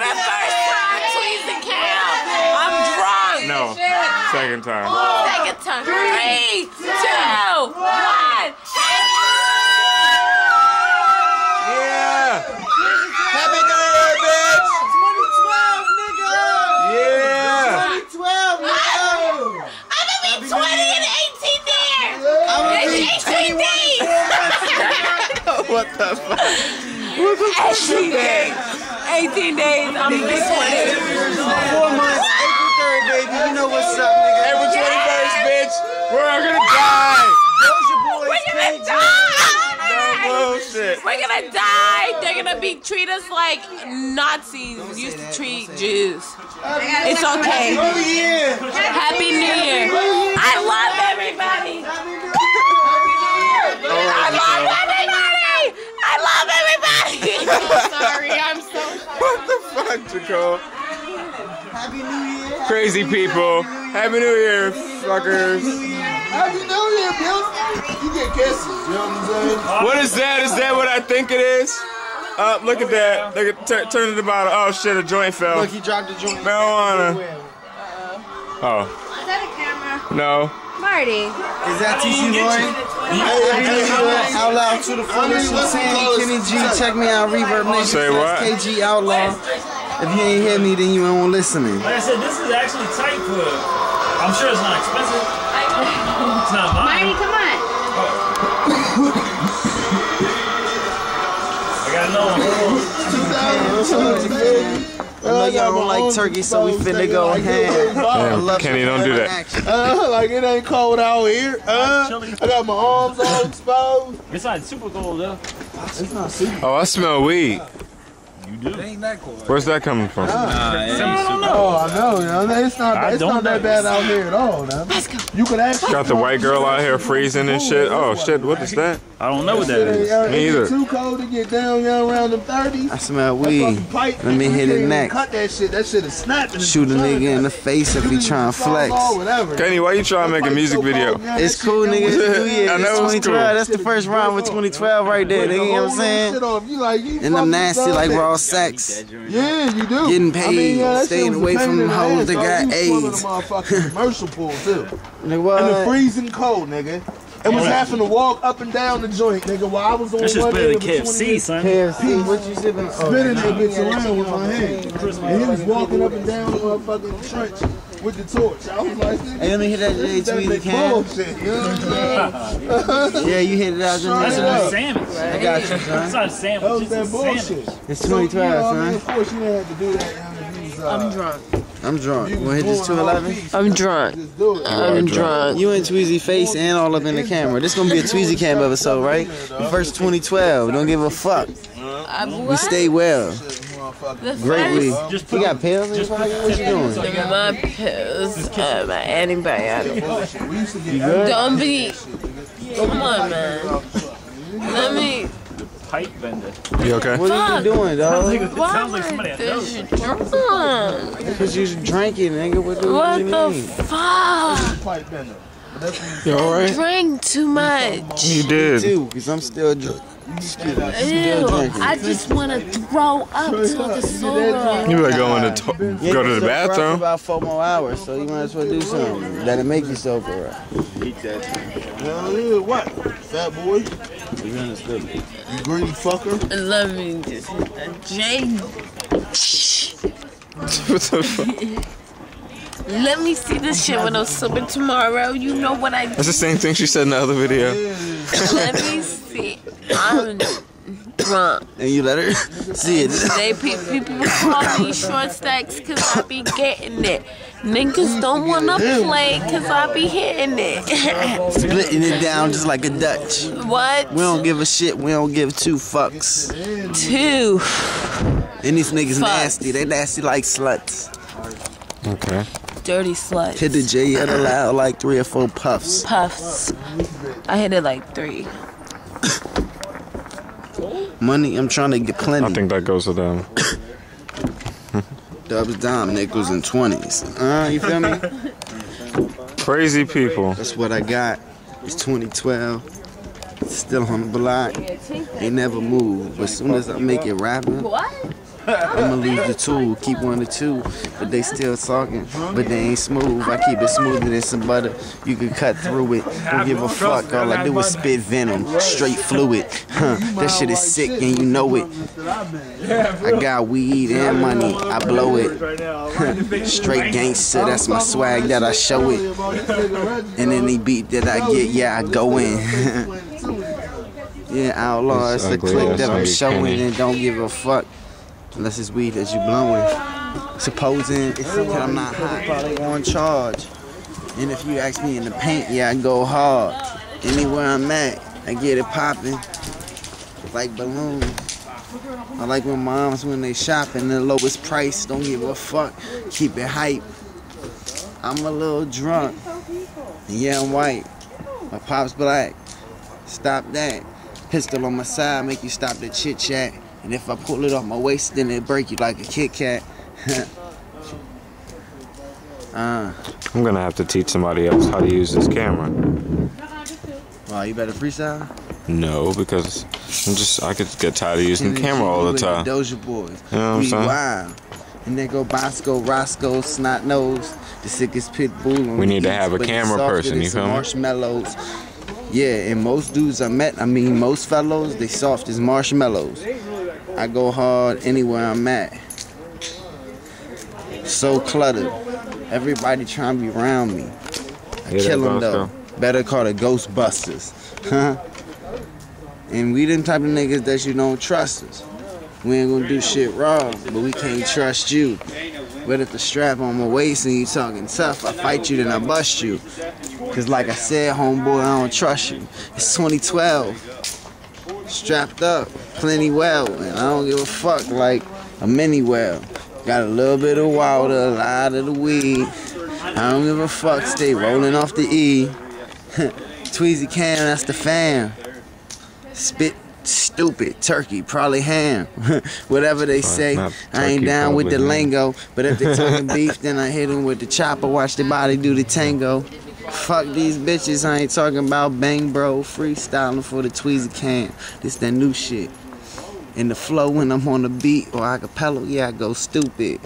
that's first time Tweezy Cam. I'm drunk. No, second time. Second time. 3, 2, 1. Yeah. Happy New Year, bitch. 2012, nigga. Yeah. 2012, nigga. I'm gonna be 20 and 18 there. It's 18 days. What the fuck? 18 days. 18 days. I'm going to be 4 months. April 3rd, baby. You know what's up, nigga. April 21st, bitch. We're all going to die. DoujaBoyz. We're going to die. No bullshit. We're going to die. They're going to be treat us like Nazis used to treat Jews. It's okay. Happy New Year. I love everybody. I love everybody. I love everybody! I'm sorry, I'm so sorry. What the fuck, Jacob? Happy New Year. Crazy people. Happy New Year, fuckers. Happy New Year, Bills. You get kisses, you know what I'm saying? What is that? Is that what I think it is? Look at that. Look at, turn to the bottom. Oh shit, a joint fell. Look, he dropped a joint. Marijuana. Uh-oh. Oh. Is that a camera? No. Marty. Is that TC Lloyd? Out loud to the fullest. Kenny G, check me out. Reverb Nation. Say what? KG Outlaw. If you ain't hear me, then you ain't listening. Like I said, this is actually tight for. I'm sure it's not expensive. It's not mine. Marty, come on. Oh. I got another one. I know y'all don't like turkey, so we finna go ham. Damn, Kenny, don't do that. Like it ain't cold out here. I got my arms all exposed. It's not super cold though. It's not super. Oh, I smell weed. You do. It ain't that cold. Where's that coming from? I know. It's not that bad out here at all. Let's go. You could actually. Got the white girl out here freezing and shit. Oh shit, what is that? I don't know what that is. Me either. Too cold to get down around the 30s. I smell weed. Let me hit it next. Cut that shit. That shit is snapping. Shoot a nigga in the face if he trying to flex. Kenny, why you trying to make a music video? It's cool, nigga. It's New Year. I know it's 2012. That's the first rhyme with 2012 right there. Nigga, you know what I'm saying? And I'm nasty like raw sex. Yeah, you do. Getting paid, staying away from them hoes that got AIDS. Commercial pool too. And the freezing cold, nigga. It was having to walk up and down the joint, nigga, while I was on one end of the KFC, son. KFC, what you sipping? Spinning that bitch around with my hand. And he was walking up and down the motherfucking trench with the torch. I was like, hey, let me hit that Tweezy Cam. Yeah, you hit it out. That's a sandwich. I got you, son. That's not a sandwich, it's a sandwich. It's 2012, son. Of course you didn't have to do that. I'm drunk. I'm drunk. You want to hit this 211? I'm drunk. I'm drunk. You and Tweezy face and all up in the camera. This gonna be a Tweezy Cam episode, right? The first 2012. Don't give a fuck. We stay well. Greatly. You got pills? What you doing? I got my pills. My antibiotic. Don't be. Come on, man. Let me. Pipe vendor. You okay? What are you doing, dog? Sounds like somebody I know. Because you're drinking, nigga. What the fuck? You alright? I drank too much. You did. Me too, because I'm still drinking. I just want to throw up to the soda. You better go to the bathroom. About 4 more hours, so you might as well do something that'll make you sober. Eat that. What? Fat boy? You understood me. You green fucker? I love you. Jane. What the fuck? Let me see this shit when I'm sober tomorrow. You know what I do. That's the same thing she said in the other video. Let me see. I'm drunk. And you let her see it. They people call me short stacks because I be getting it. Niggas don't want to play because I be hitting it. Splitting it down just like a Dutch. What? We don't give a shit. We don't give 2 fucks. 2. And these niggas nasty. They nasty like sluts. Okay. Dirty sluts. Hit the J at a loud like 3 or 4 puffs. Puffs. I hit it like 3. Money, I'm trying to get plenty. I think that goes to them. Dubs, dime, nickels, and 20s. You feel me? Crazy people. That's what I got. It's 2012. Still on the block. Ain't never moved. But as soon as I make it rapping, what? I'ma lose the two, keep one or two, but they still talking, but they ain't smooth. I keep it smoother than some butter. You can cut through it. Don't give a fuck. All I do is spit venom, straight fluid. That shit is sick and you know it. I got weed and money, I blow it. Straight gangster, that's my swag that I show it. And any beat that I get, yeah, I go in. Yeah, outlaw, it's the clip that I'm showing and don't give a fuck. Unless it's weed that you blowing. Supposing it's that I'm not hot, probably on charge. And if you ask me in the paint, yeah, I go hard. Anywhere I'm at, I get it popping like balloons. I like my moms when they shopping, the lowest price, don't give a fuck, keep it hype. I'm a little drunk, yeah, I'm white. My pop's black, stop that. Pistol on my side, make you stop the chit chat. And if I pull it off my waist, then it break you like a Kit Kat. I'm gonna have to teach somebody else how to use this camera. Wow, you better freestyle? No, because I could get tired of using the camera all the time. DoujaBoyZ, you know what I'm saying? Wild. And then go Bosco, Roscoe, Snot Nose, the sickest pit bull. We need to have a camera person, you feel me? Marshmallows. Yeah, and most dudes I met, I mean most fellows, they soft as marshmallows. I go hard anywhere I'm at. So cluttered. Everybody trying to be around me. I kill them though. Better call the Ghostbusters. Huh? And we them type of niggas that you don't trust us. We ain't gonna do shit wrong, but we can't trust you. But if the strap on my waist and you talking tough, I fight you, then I bust you. Cause like I said, homeboy, I don't trust you. It's 2012. Strapped up, plenty well, and I don't give a fuck like a mini well. Got a little bit of water, a lot of the weed. I don't give a fuck, stay rolling off the E. Tweezy Cam, that's the fam. Spit stupid, turkey, probably ham. Whatever they say, I ain't down with the lingo. But if they talking beef, then I hit them with the chopper, watch the body do the tango. Fuck these bitches, I ain't talking about bang bro. Freestyling for the Tweezy Cam. This that new shit. And the flow when I'm on the beat or acapella, yeah, I go stupid.